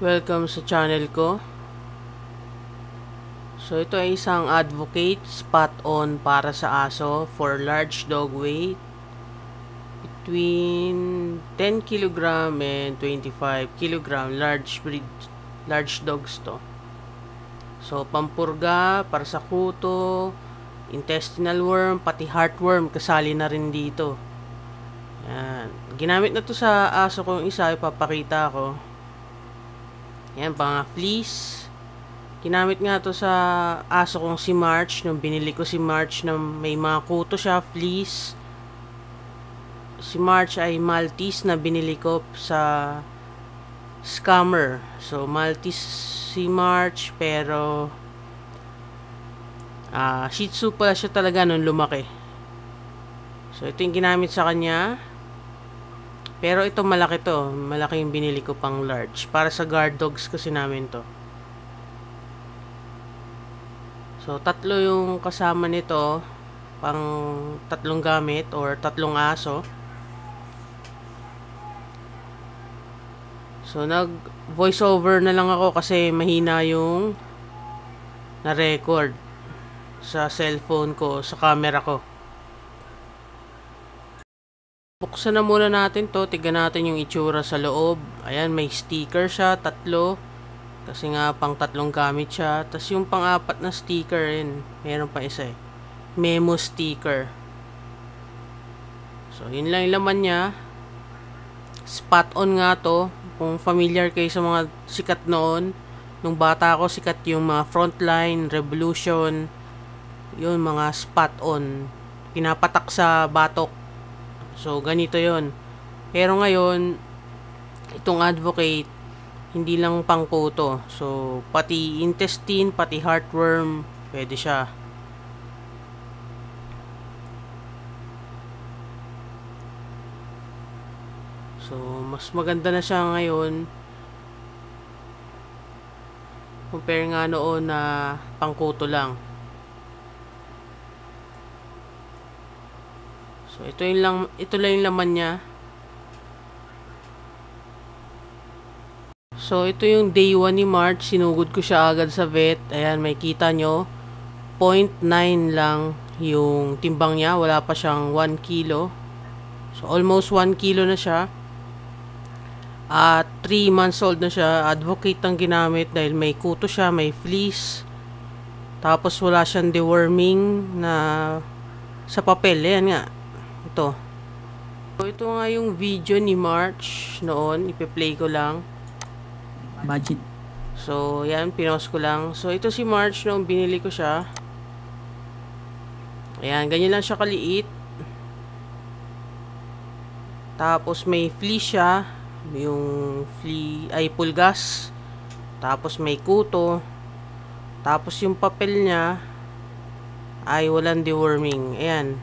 Welcome sa channel ko. So ito ay isang advocate spot on para sa aso for large dog weight between 10 kg and 25 kg large breed, large dogs to. So pampurga para sa kuto, intestinal worm, pati heartworm kasali na rin dito. Yan. Ginamit na to sa aso ko, isa ipapakita ko. Yan, pang fleece. Ginamit nga to sa aso kong si March. Nung binili ko si March na may mga kuto siya, fleece. Si March ay Maltese na binili ko sa scammer. So, Maltese si March pero Shih Tzu pala siya talaga nung lumaki. So, ito yung ginamit sa kanya. Pero ito malaki to. Malaki yung binili ko pang large. Para sa guard dogs kasi namin to. So, tatlo yung kasama nito, pang tatlong gamit or tatlong aso. So, nag-voiceover na lang ako kasi mahina yung na-record sa cellphone ko, sa camera ko. Buksan na muna natin to, tignan natin yung itsura sa loob. Ayan, may sticker siya, tatlo. Kasi nga pang tatlong gamit siya. Tapos yung pang-apat na sticker rin. Meron pa isa eh. Memo sticker. So yun lang yung laman niya. Spot on nga to. Kung familiar kayo sa mga sikat noon. Nung bata ko sikat yung mga Frontline, Revolution. Yun mga spot on. Pinapatak sa batok. So ganito yun. Pero ngayon, itong advocate hindi lang pang kuto. So, pati intestine, pati heartworm, pwede siya. So, mas maganda na siya ngayon. Compare nga noon na pang kuto lang. So, ito lang yung laman niya. So, ito yung day 1 ni March. Sinugod ko siya agad sa vet. Ayan, may kita nyo. 0.9 lang yung timbang niya. Wala pa siyang 1 kilo. So, almost 1 kilo na siya. At 3 months old na siya. Advocate ang ginamit dahil may kuto siya, may fleece. Tapos, wala siyang deworming na sa papel. Ayan nga. Ito. So, ito nga yung video ni March noon. Ipe-play ko lang. Budget. So, yan. Pinost ko lang. So, ito si March noong binili ko siya. Ayan. Ganyan lang siya kaliit. Tapos, may flea siya. Yung flea ay pulgas. Tapos, may kuto. Tapos, yung papel niya ay walang deworming. Ayan.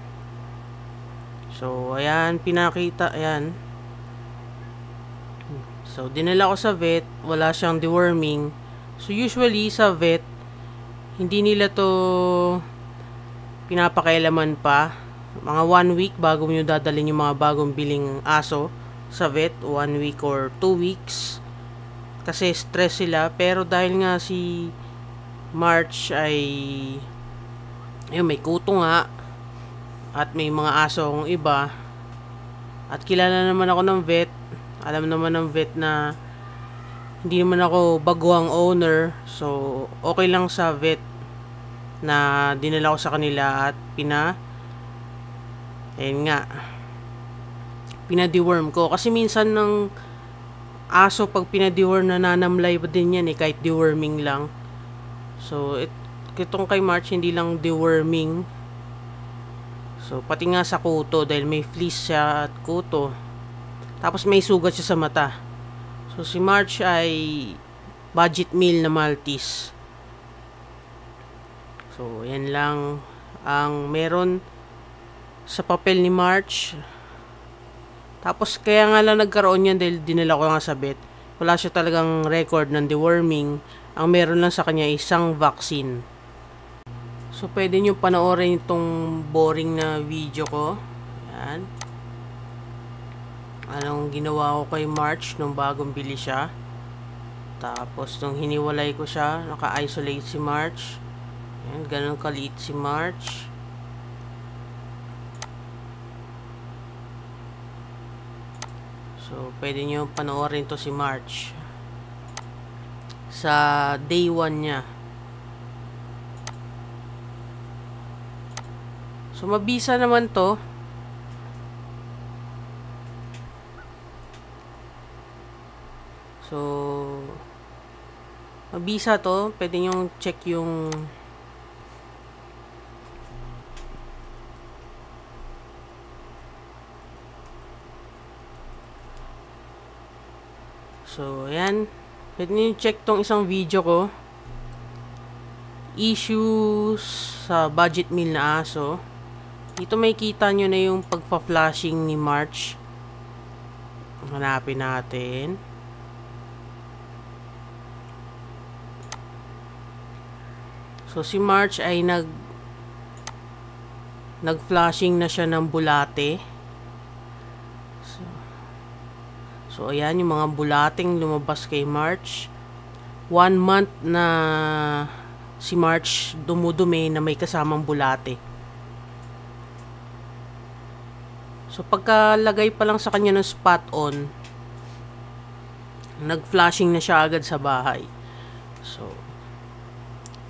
So, ayan. Pinakita. Ayan. So, dinala ko sa vet, wala siyang deworming. So, usually sa vet, hindi nila to pinapakailaman pa. Mga 1 week bago nyo dadalhin yung mga bagong biling aso sa vet. 1 week or 2 weeks. Kasi stress sila. Pero dahil nga si March ay ayun, may kuto nga. At may mga aso kong iba. At kilala naman ako ng vet. Alam naman ng vet na hindi naman ako baguang owner. So, okay lang sa vet na dinala ko sa kanila at pina-deworm ko. Kasi minsan ng aso pag pina-deworm nananamlay pa din yan eh, kahit deworming lang. So, itong kay March hindi lang deworming. So, pati nga sa kuto dahil may fleece siya at kuto. Tapos may sugat siya sa mata. So si March ay budget meal na Maltese. So yan lang ang meron sa papel ni March. Tapos kaya nga lang nagkaroon yan dahil dinala ko nga sa vet. Wala siya talagang record ng deworming. Ang meron lang sa kanya isang vaccine. So pwede nyo panoorin itong boring na video ko. Yan. Anong ginawa ko kay March nung bagong bili siya. Tapos, nung hiniwalay ko siya, naka-isolate si March. Ayan, ganun kaliit si March. So, pwede nyo panoorin to si March. Sa day 1 niya. So, mabisa naman to. So, mabisa to. Pwede nyo check yung so, ayan. Pwede nyo check tong isang video ko. Issues sa budget meal na aso. Dito may kita nyo na yung pagpa-flashing ni March. Hanapin natin. So, si March ay nag-flashing na siya ng bulate. So, ayan, yung mga bulating lumabas kay March. 1 month na si March dumudumi na may kasamang bulate. So, pagkalagay pa lang sa kanya ng spot on, nag-flashing na siya agad sa bahay. So,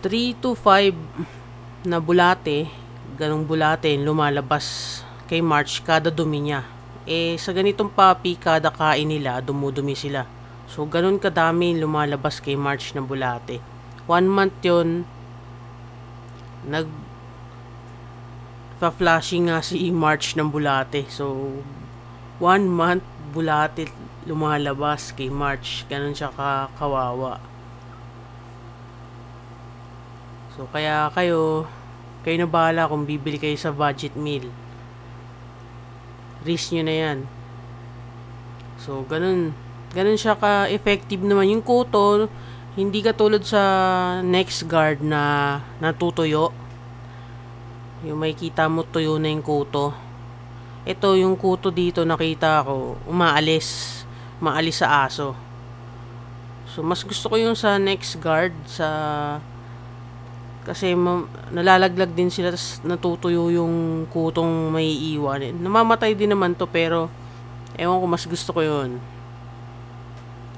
3 to 5 na bulate, ganong bulate lumalabas kay March kada dumi niya. Eh, sa ganitong puppy, kada kain nila, dumudumi sila. So, ganon kadami lumalabas kay March na bulate. 1 month yun, nagpa-flashing nga si March ng bulate. So, 1 month bulate lumalabas kay March. Ganon siya kawawa. So, kaya kayo na bahala kung bibili kayo sa budget meal. Risk nyo na yan. So, ganun. Ganun siya ka-effective naman. Yung kuto, hindi katulad sa Next Guard na natutuyo. Yung may kita mo tuyo na yung kuto. Ito, yung kuto dito nakita ko, umaalis. Umaalis sa aso. So, mas gusto ko yung sa Next Guard sa... Kasi nalalaglag din sila tapos natutuyo yung kutong may iiwanin. Namamatay din naman to pero ewan ko mas gusto ko yun.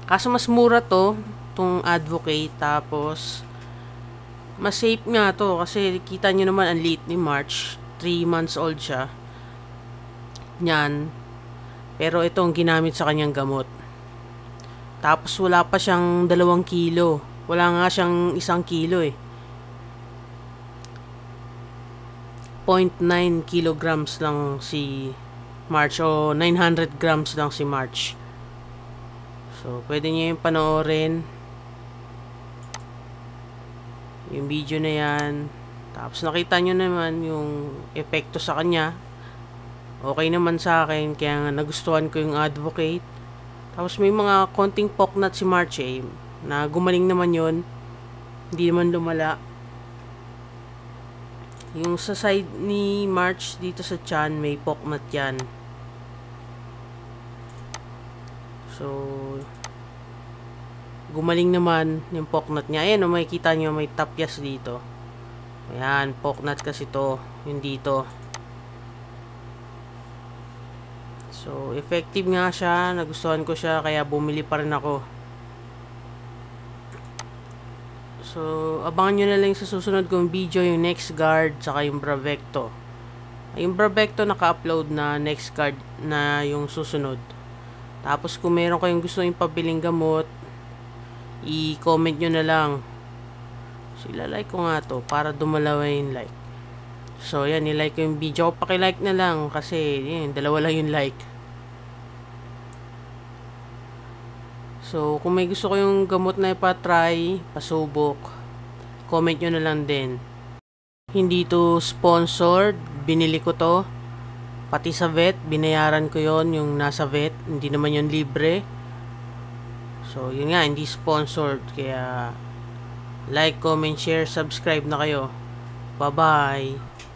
Kaso mas mura to, itong Advocate. Tapos, mas safe nga to kasi kita nyo naman ang late ni March. 3 months old siya. Yan. Pero itong ginamit sa kanyang gamot. Tapos wala pa siyang 2 kilo. Wala nga siyang 1 kilo eh. 0.9 kilograms lang si March o 900 grams lang si March. So, pwede nyo yung panoorin. Yung video na yan. Tapos, nakita nyo naman yung epekto sa kanya. Okay naman sa akin. Kaya nga, nagustuhan ko yung Advocate. Tapos, may mga konting poknat si March eh. Na gumaling naman yun. Hindi naman lumala. Yung sa side ni March dito sa chan, may poknat yan. So, gumaling naman yung poknat niya. Ayan, makikita nyo may tapyas dito. Ayan, poknat kasi to. Yung dito. So, effective nga siya. Nagustuhan ko siya, kaya bumili pa rin ako. So, abangan nyo na lang sa susunod kong video yung Next Guard saka yung Bravecto. Yung Bravecto naka-upload na, Next Guard na yung susunod. Tapos kung meron kayong gusto yung pabiling gamot, i-comment nyo na lang. So, ilalike ko nga to para dumalawa yung like. So, yan, ilike ko yung video. Pakilike na lang kasi yun, 2 lang yung like. So, kung may gusto ko yung gamot na ipatry, pasubok, comment nyo na lang din. Hindi to sponsored, binili ko to. Pati sa vet, binayaran ko yon yung nasa vet, hindi naman yon libre. So, yun nga, hindi sponsored. Kaya, like, comment, share, subscribe na kayo. Bye-bye!